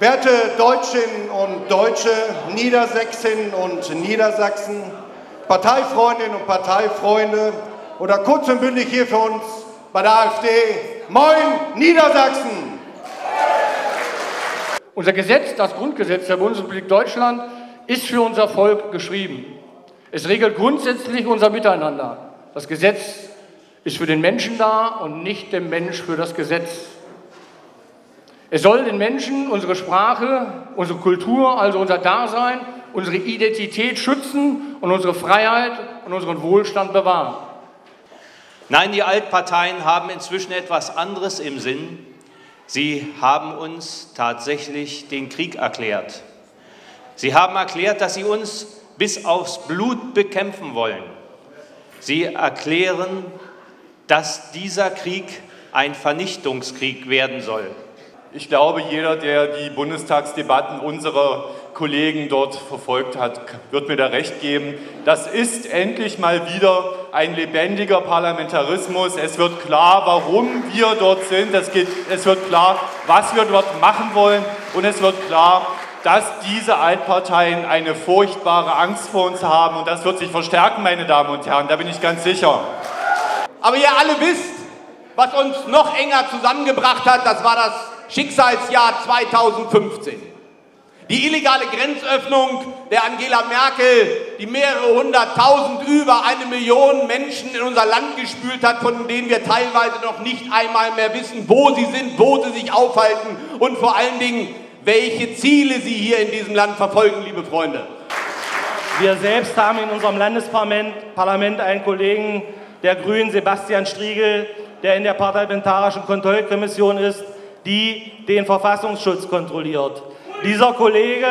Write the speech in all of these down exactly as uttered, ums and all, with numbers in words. Werte Deutschinnen und Deutsche, Niedersächsinnen und Niedersachsen, Parteifreundinnen und Parteifreunde oder kurz und bündig hier für uns bei der AfD, Moin Niedersachsen! Unser Gesetz, das Grundgesetz der Bundesrepublik Deutschland, ist für unser Volk geschrieben. Es regelt grundsätzlich unser Miteinander. Das Gesetz ist für den Menschen da und nicht der Mensch für das Gesetz. Es soll den Menschen unsere Sprache, unsere Kultur, also unser Dasein, unsere Identität schützen und unsere Freiheit und unseren Wohlstand bewahren. Nein, die Altparteien haben inzwischen etwas anderes im Sinn. Sie haben uns tatsächlich den Krieg erklärt. Sie haben erklärt, dass sie uns bis aufs Blut bekämpfen wollen. Sie erklären, dass dieser Krieg ein Vernichtungskrieg werden soll. Ich glaube, jeder, der die Bundestagsdebatten unserer Kollegen dort verfolgt hat, wird mir da recht geben. Das ist endlich mal wieder ein lebendiger Parlamentarismus. Es wird klar, warum wir dort sind. Es geht, es wird klar, was wir dort machen wollen. Und es wird klar, dass diese Altparteien eine furchtbare Angst vor uns haben. Und das wird sich verstärken, meine Damen und Herren. Da bin ich ganz sicher. Aber ihr alle wisst, was uns noch enger zusammengebracht hat, das war das Schicksalsjahr zweitausendfünfzehn. Die illegale Grenzöffnung der Angela Merkel, die mehrere hunderttausend, über eine Million Menschen in unser Land gespült hat, von denen wir teilweise noch nicht einmal mehr wissen, wo sie sind, wo sie sich aufhalten und vor allen Dingen, welche Ziele sie hier in diesem Land verfolgen, liebe Freunde. Wir selbst haben in unserem Landesparlament Parlament einen Kollegen der Grünen, Sebastian Striegel, der in der Parlamentarischen Kontrollkommission ist, die den Verfassungsschutz kontrolliert. Dieser Kollege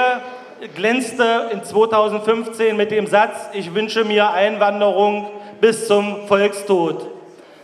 glänzte in zweitausendfünfzehn mit dem Satz, ich wünsche mir Einwanderung bis zum Volkstod.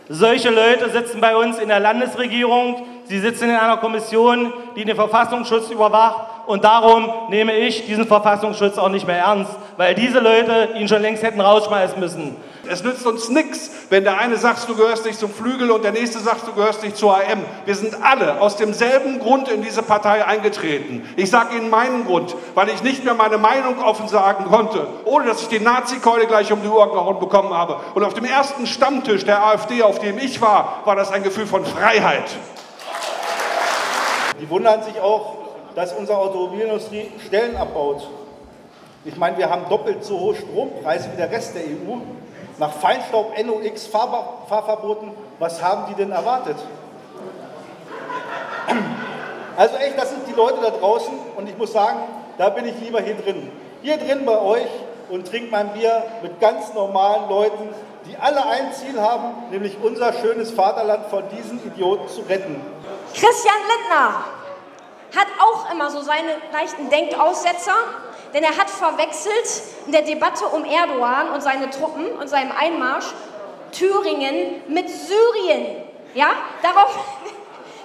Solche Leute sitzen bei uns in der Landesregierung, sie sitzen in einer Kommission, die den Verfassungsschutz überwacht, und darum nehme ich diesen Verfassungsschutz auch nicht mehr ernst, weil diese Leute ihn schon längst hätten rausschmeißen müssen. Es nützt uns nichts, wenn der eine sagt, du gehörst nicht zum Flügel und der nächste sagt, du gehörst nicht zur A M. Wir sind alle aus demselben Grund in diese Partei eingetreten. Ich sage Ihnen meinen Grund, weil ich nicht mehr meine Meinung offen sagen konnte, ohne dass ich die Nazi-Keule gleich um die Ohren gehauen bekommen habe. Und auf dem ersten Stammtisch der AfD, auf dem ich war, war das ein Gefühl von Freiheit. Die wundern sich auch, dass unsere Automobilindustrie Stellen abbaut. Ich meine, wir haben doppelt so hohe Strompreise wie der Rest der E U. Nach Feinstaub, NOx, Fahr Fahrverboten, was haben die denn erwartet? Also echt, das sind die Leute da draußen und ich muss sagen, da bin ich lieber hier drin. Hier drin bei euch und trinke mein Bier mit ganz normalen Leuten, die alle ein Ziel haben, nämlich unser schönes Vaterland von diesen Idioten zu retten. Christian Lindner hat auch immer so seine leichten Denkaussetzer, denn er hat verwechselt in der Debatte um Erdogan und seine Truppen und seinem Einmarsch Thüringen mit Syrien. Ja, darauf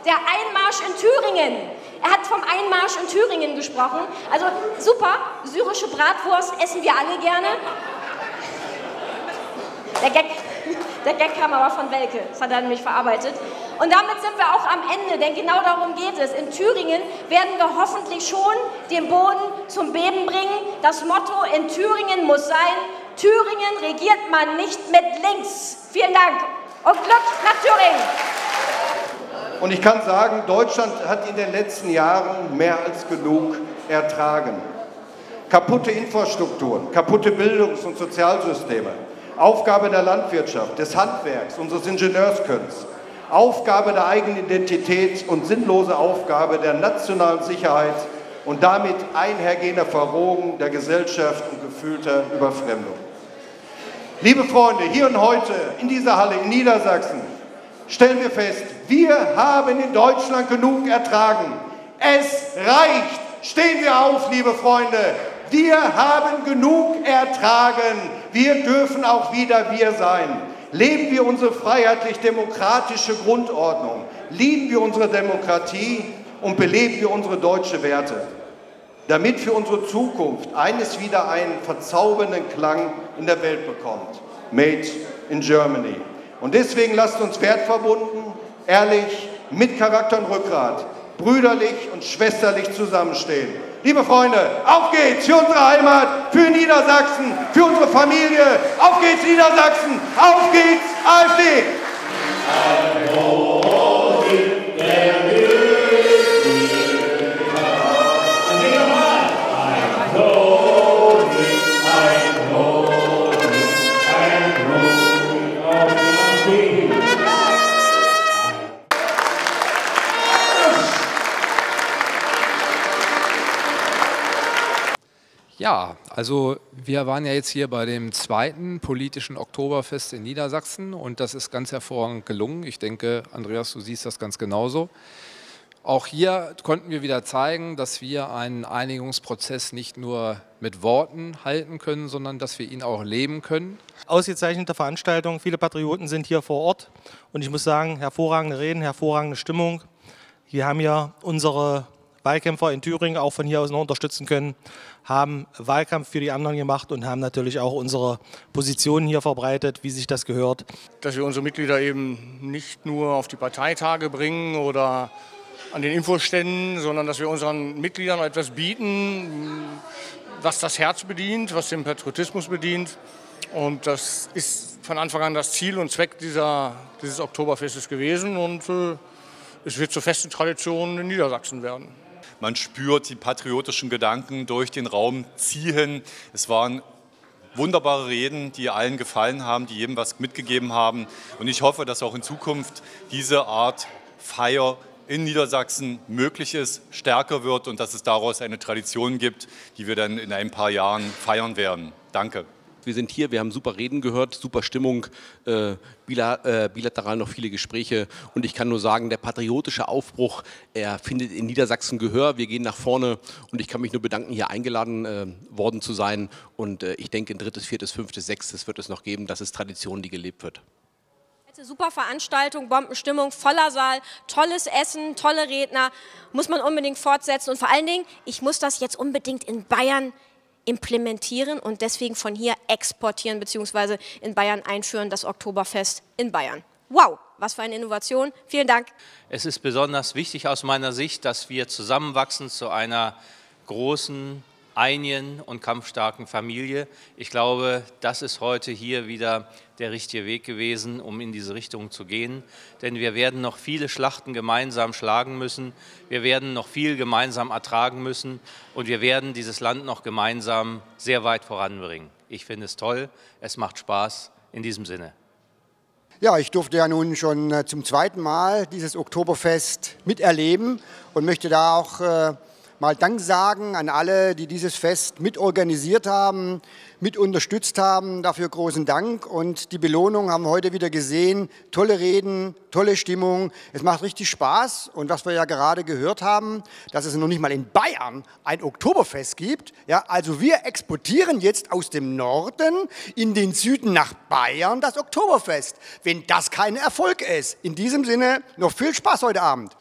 der Einmarsch in Thüringen. Er hat vom Einmarsch in Thüringen gesprochen. Also super, syrische Bratwurst essen wir alle gerne. Der Gag, der Gag kam aber von Welke, das hat er nämlich verarbeitet. Und damit sind wir auch am Ende, denn genau darum geht es. In Thüringen werden wir hoffentlich schon den Boden zum Beben bringen. Das Motto in Thüringen muss sein, Thüringen regiert man nicht mit links. Vielen Dank und Glück nach Thüringen. Und ich kann sagen, Deutschland hat in den letzten Jahren mehr als genug ertragen. Kaputte Infrastrukturen, kaputte Bildungs- und Sozialsysteme, Aufgabe der Landwirtschaft, des Handwerks, unseres Ingenieurskönnens, Aufgabe der eigenen Identität und sinnlose Aufgabe der nationalen Sicherheit und damit einhergehender Verrohung der Gesellschaft und gefühlter Überfremdung. Liebe Freunde, hier und heute in dieser Halle in Niedersachsen stellen wir fest, wir haben in Deutschland genug ertragen. Es reicht! Stehen wir auf, liebe Freunde! Wir haben genug ertragen. Wir dürfen auch wieder wir sein. Leben wir unsere freiheitlich-demokratische Grundordnung, lieben wir unsere Demokratie und beleben wir unsere deutsche Werte, damit für unsere Zukunft eines wieder einen verzaubernden Klang in der Welt bekommt. Made in Germany. Und deswegen lasst uns wertverbunden, ehrlich, mit Charakter und Rückgrat brüderlich und schwesterlich zusammenstehen. Liebe Freunde, auf geht's für unsere Heimat, für Niedersachsen, für unsere Familie. Auf geht's Niedersachsen, auf geht's AfD! Ja, also wir waren ja jetzt hier bei dem zweiten politischen Oktoberfest in Niedersachsen und das ist ganz hervorragend gelungen. Ich denke, Andreas, du siehst das ganz genauso. Auch hier konnten wir wieder zeigen, dass wir einen Einigungsprozess nicht nur mit Worten halten können, sondern dass wir ihn auch leben können. Ausgezeichnete Veranstaltung, viele Patrioten sind hier vor Ort und ich muss sagen, hervorragende Reden, hervorragende Stimmung. Wir haben ja unsere Wahlkämpfer in Thüringen auch von hier aus noch unterstützen können, haben Wahlkampf für die anderen gemacht und haben natürlich auch unsere Positionen hier verbreitet, wie sich das gehört. Dass wir unsere Mitglieder eben nicht nur auf die Parteitage bringen oder an den Infoständen, sondern dass wir unseren Mitgliedern etwas bieten, was das Herz bedient, was den Patriotismus bedient. Und das ist von Anfang an das Ziel und Zweck dieser, dieses Oktoberfestes gewesen und äh, es wird zur festen Tradition in Niedersachsen werden. Man spürt die patriotischen Gedanken durch den Raum ziehen. Es waren wunderbare Reden, die allen gefallen haben, die jedem was mitgegeben haben. Und ich hoffe, dass auch in Zukunft diese Art Feier in Niedersachsen möglich ist, stärker wird und dass es daraus eine Tradition gibt, die wir dann in ein paar Jahren feiern werden. Danke. Wir sind hier, wir haben super Reden gehört, super Stimmung, äh, bilateral noch viele Gespräche und ich kann nur sagen, der patriotische Aufbruch, er findet in Niedersachsen Gehör, wir gehen nach vorne und ich kann mich nur bedanken, hier eingeladen äh, worden zu sein und äh, ich denke, ein drittes, viertes, fünftes, sechstes wird es noch geben, das ist Tradition, die gelebt wird. Super Veranstaltung, Bombenstimmung, voller Saal, tolles Essen, tolle Redner, muss man unbedingt fortsetzen und vor allen Dingen, ich muss das jetzt unbedingt in Bayern implementieren und deswegen von hier exportieren bzw. in Bayern einführen, das Oktoberfest in Bayern. Wow, was für eine Innovation. Vielen Dank. Es ist besonders wichtig aus meiner Sicht, dass wir zusammenwachsen zu einer großen, einigen und kampfstarken Familie. Ich glaube, das ist heute hier wieder der richtige Weg gewesen, um in diese Richtung zu gehen. Denn wir werden noch viele Schlachten gemeinsam schlagen müssen. Wir werden noch viel gemeinsam ertragen müssen. Und wir werden dieses Land noch gemeinsam sehr weit voranbringen. Ich finde es toll. Es macht Spaß. In diesem Sinne. Ja, ich durfte ja nun schon zum zweiten Mal dieses Oktoberfest miterleben und möchte da auch äh mal Dank sagen an alle, die dieses Fest mitorganisiert haben, mit unterstützt haben. Dafür großen Dank und die Belohnung haben wir heute wieder gesehen. Tolle Reden, tolle Stimmung. Es macht richtig Spaß und was wir ja gerade gehört haben, dass es noch nicht mal in Bayern ein Oktoberfest gibt. Ja, also wir exportieren jetzt aus dem Norden in den Süden nach Bayern das Oktoberfest, wenn das kein Erfolg ist. In diesem Sinne noch viel Spaß heute Abend.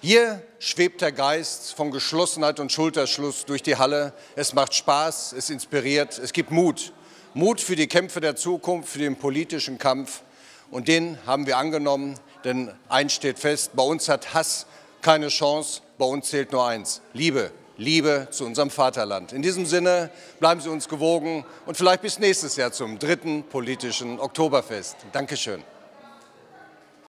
Hier schwebt der Geist von Geschlossenheit und Schulterschluss durch die Halle. Es macht Spaß, es inspiriert, es gibt Mut. Mut für die Kämpfe der Zukunft, für den politischen Kampf. Und den haben wir angenommen, denn eins steht fest, bei uns hat Hass keine Chance, bei uns zählt nur eins, Liebe. Liebe zu unserem Vaterland. In diesem Sinne bleiben Sie uns gewogen und vielleicht bis nächstes Jahr zum dritten politischen Oktoberfest. Dankeschön.